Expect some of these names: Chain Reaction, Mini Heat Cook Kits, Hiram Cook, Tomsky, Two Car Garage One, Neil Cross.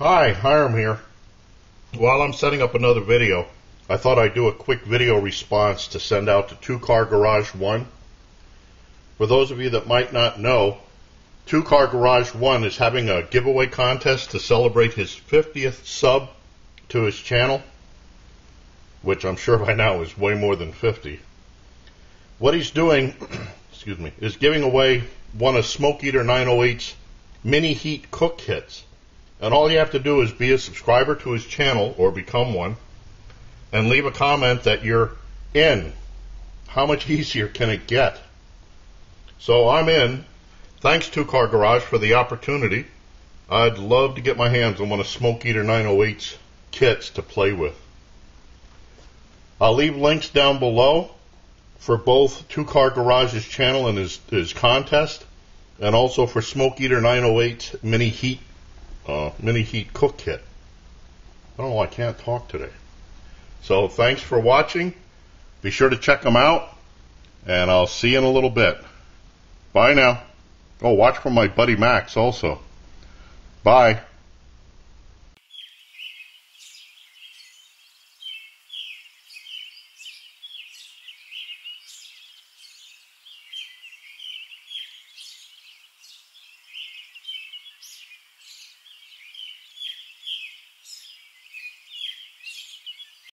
Hi, Hiram here. While I'm setting up another video, I thought I'd do a quick video response to send out to Two Car Garage One. For those of you that might not know, Two Car Garage One is having a giveaway contest to celebrate his 50th sub to his channel, which I'm sure by now is way more than 50. What he's doing, excuse me, is giving away one of Smoke Eater 908's Mini Heat Cook Kits. And all you have to do is be a subscriber to his channel, or become one, and leave a comment that you're in. How much easier can it get? So I'm in. Thanks, Two Car Garage, for the opportunity. I'd love to get my hands on one of Smoke Eater 908's kits to play with. I'll leave links down below for both Two Car Garage's channel and his contest, and also for Smoke Eater 908's Mini Heat Cook Kit. Oh, I can't talk today. So thanks for watching. Be sure to check them out, and I'll see you in a little bit. Bye now. Oh, watch for my buddy Max also. Bye.